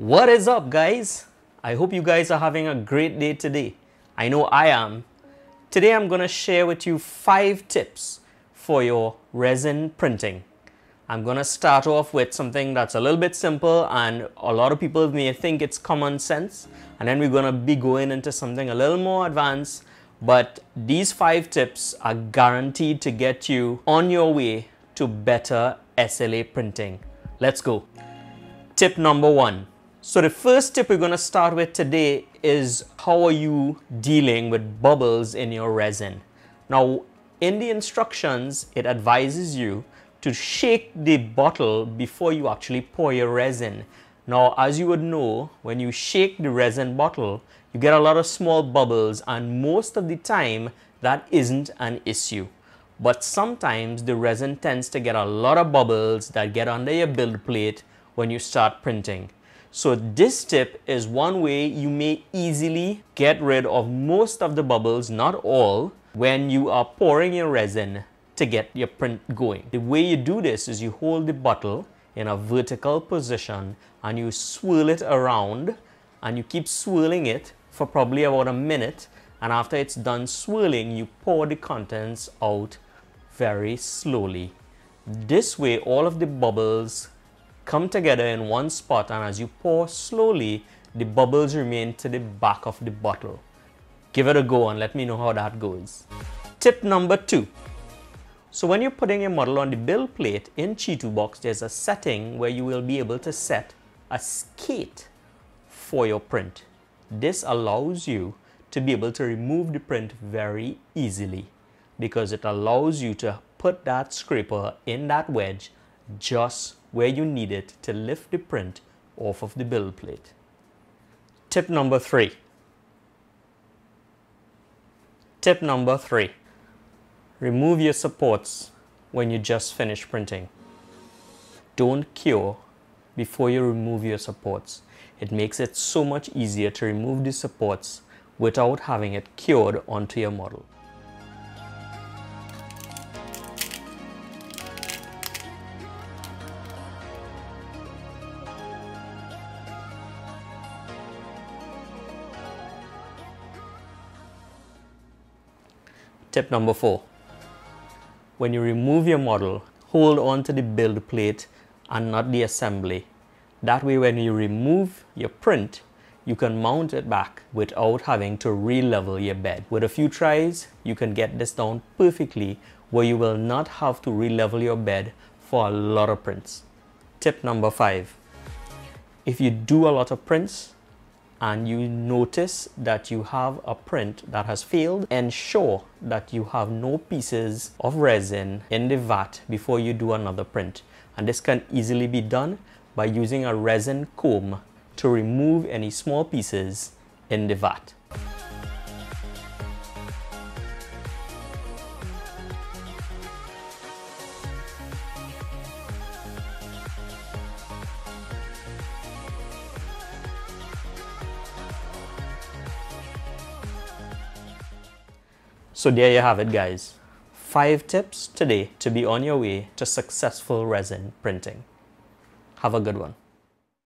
What is up, guys? I hope you guys are having a great day today. I know I am. Today I'm gonna share with you 5 tips for your resin printing. I'm gonna start off with something that's a little bit simple and a lot of people may think it's common sense, and then we're gonna be going into something a little more advanced, but these 5 tips are guaranteed to get you on your way to better SLA printing. Let's go. Tip number 1. So the first tip we're going to start with today is how are you dealing with bubbles in your resin. Now in the instructions, it advises you to shake the bottle before you actually pour your resin. Now as you would know, when you shake the resin bottle, you get a lot of small bubbles, and most of the time that isn't an issue. But sometimes the resin tends to get a lot of bubbles that get under your build plate when you start printing. So this tip is one way you may easily get rid of most of the bubbles, not all, when you are pouring your resin to get your print going. The way you do this is you hold the bottle in a vertical position and you swirl it around, and you keep swirling it for probably about a minute, and after it's done swirling, you pour the contents out very slowly. This way all of the bubbles come together in one spot, and as you pour slowly, the bubbles remain to the back of the bottle. Give it a go and let me know how that goes. Tip number 2. So when you're putting your model on the build plate in ChituBox, there's a setting where you will be able to set a skate for your print. This allows you to be able to remove the print very easily because it allows you to put that scraper in that wedge just where you need it to lift the print off of the build plate. Tip number 3. Tip number 3. Remove your supports when you just finish printing. Don't cure before you remove your supports. It makes it so much easier to remove the supports without having it cured onto your model. Tip number 4. When you remove your model, hold on to the build plate and not the assembly. That way when you remove your print, you can mount it back without having to re-level your bed. With a few tries, you can get this down perfectly where you will not have to re-level your bed for a lot of prints. Tip number 5. If you do a lot of prints and you notice that you have a print that has failed, ensure that you have no pieces of resin in the vat before you do another print. And this can easily be done by using a resin comb to remove any small pieces in the vat. So there you have it, guys. 5 tips today to be on your way to successful resin printing. Have a good one.